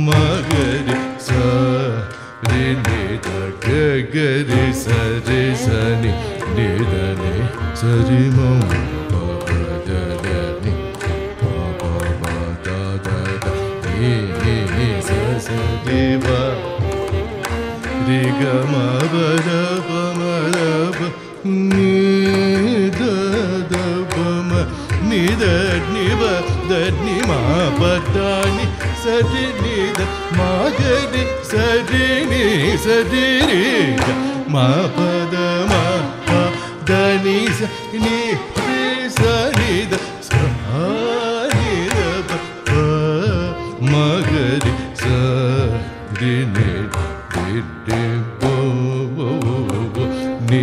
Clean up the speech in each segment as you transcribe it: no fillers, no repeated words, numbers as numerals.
So gari sare sani ni da ni sari mo pa da da ni pa pa pa da da da ni ni sa sa ni ba ri ga ma ba da pa ma da pa ni da da pa ma ni da ni ba da ni ma pa da ni sari ni da ma gari sadini sadini ma padama dani ni sadini sadini ma gari sadini dide bo bo ni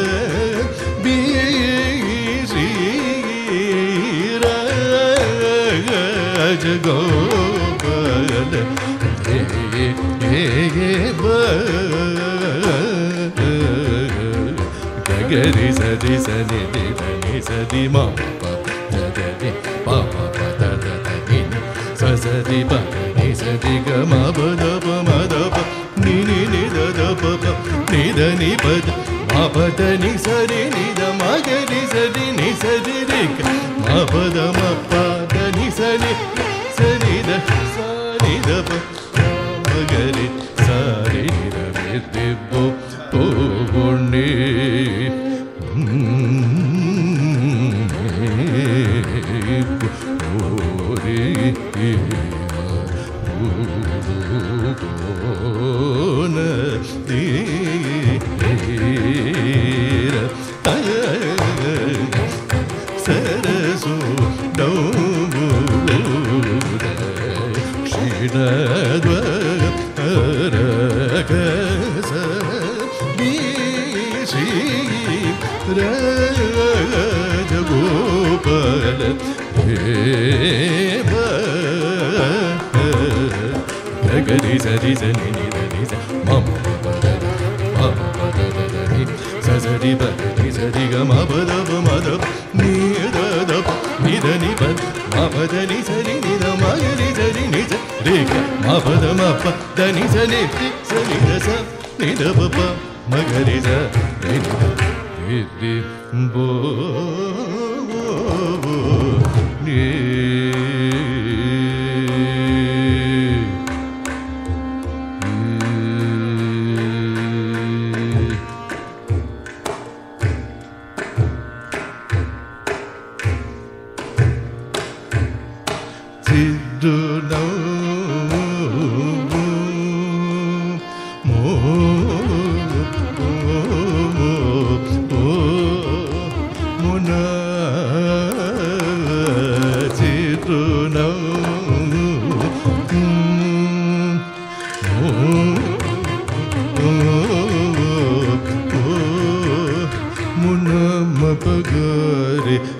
Bishira Jagopala Gagari Sadi Sadi Deva Sadi ma pa da da ni pa pa pa da da da ni sa sa di pa ni sa di ga ma da pa ni da pa pa ni da ni pa pa da ni sa di ni da ma ga ni sa di ri ga ma pa da ni sa ni da pa ma ga ni sa ri ni da ve de bo po go ni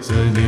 Sani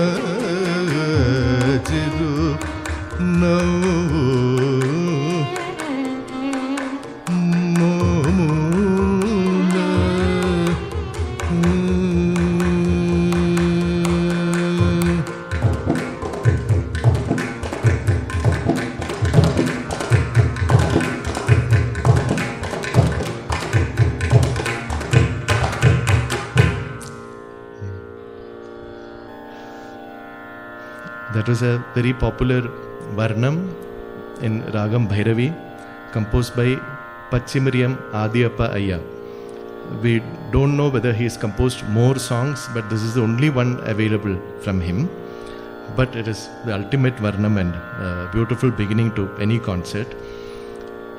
A very popular Varnam in Ragam Bhairavi, composed by Pachimiriyam Adiyappa Ayya. We don't know whether he has composed more songs, but this is the only one available from him. But it is the ultimate Varnam and beautiful beginning to any concert.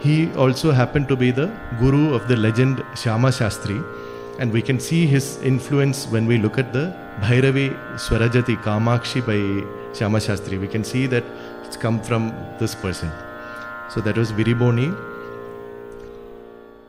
He also happened to be the guru of the legend Shama Shastri, and we can see his influence when we look at the Bhairavi Swarajati Kamakshi by Shyama Shastri. We can see that it's come from this person. So that was Viriboni.